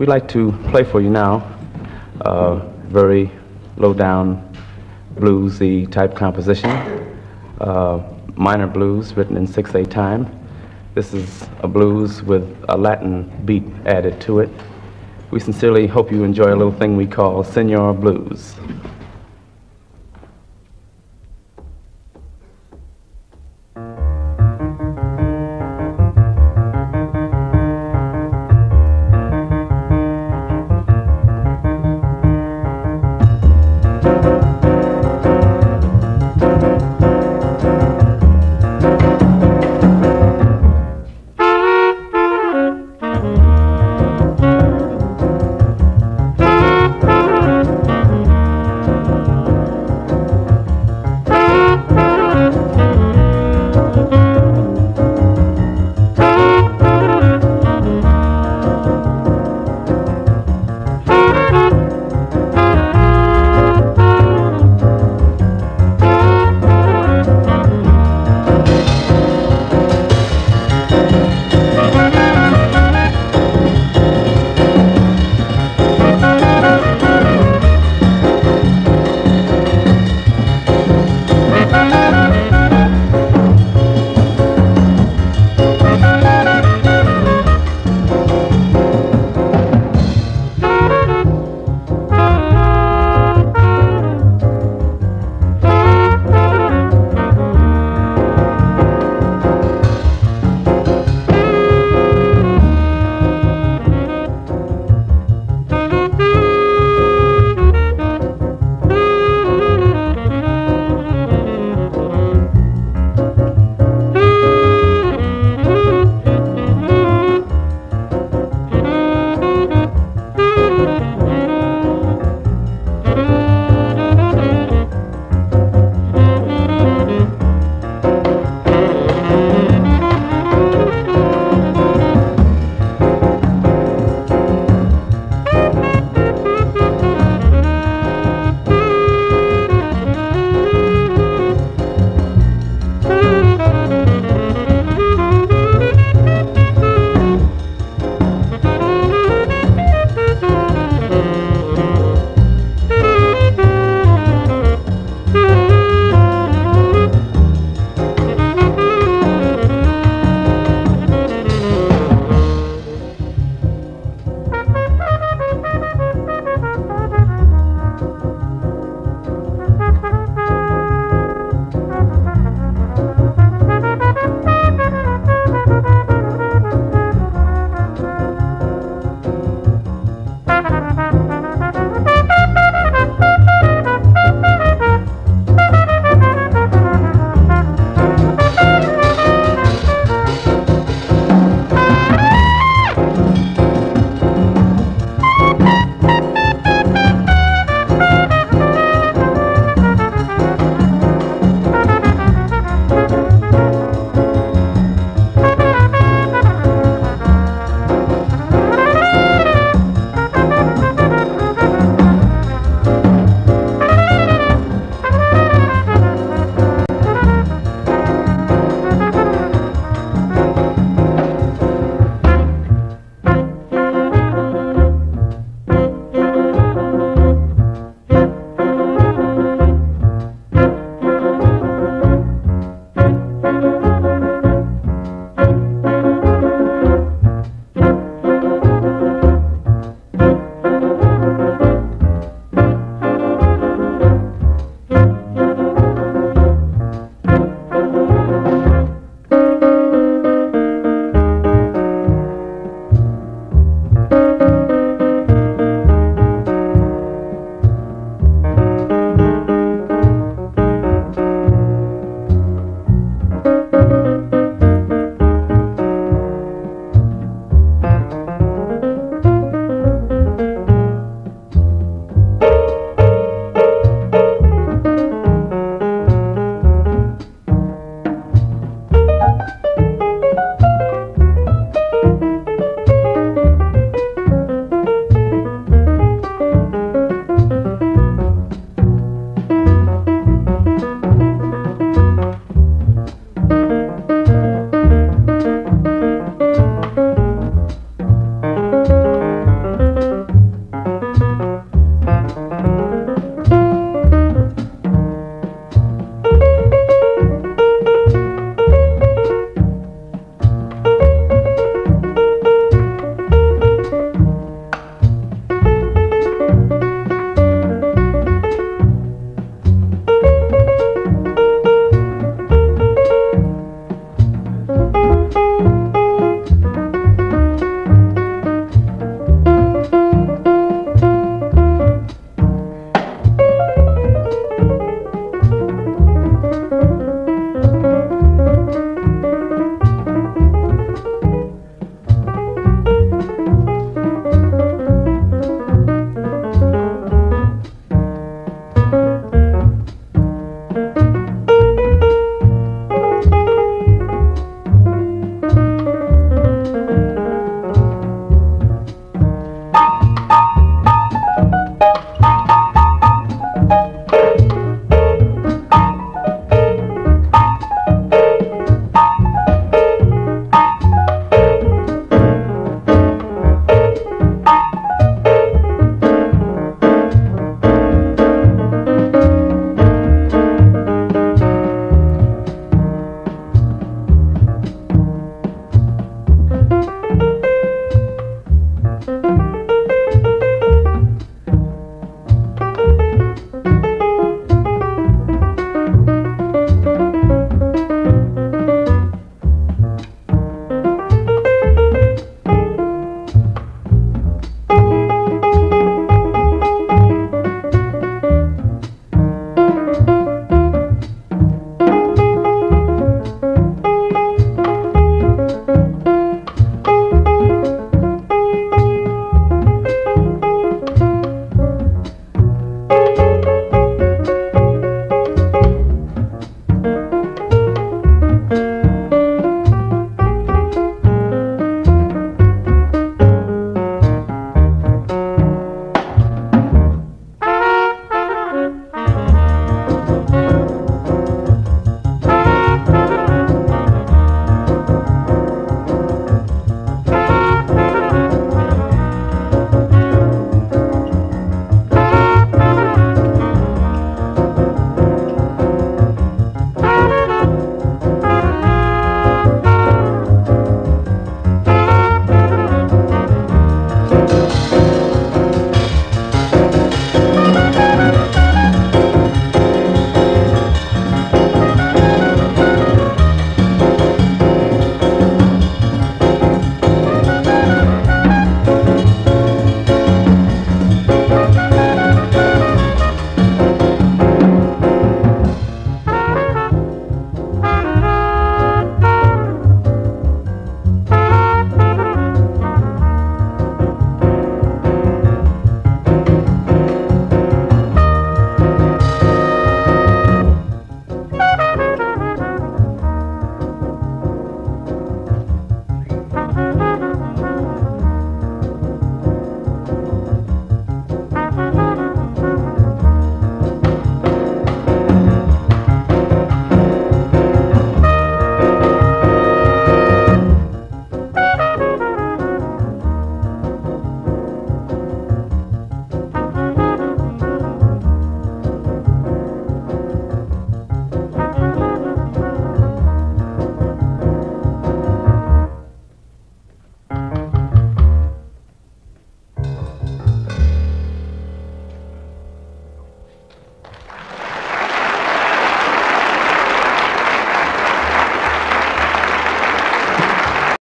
We'd like to play for you now very low-down, bluesy type composition, minor blues written in 6/8 time. This is a blues with a Latin beat added to it. We sincerely hope you enjoy a little thing we call Señor Blues.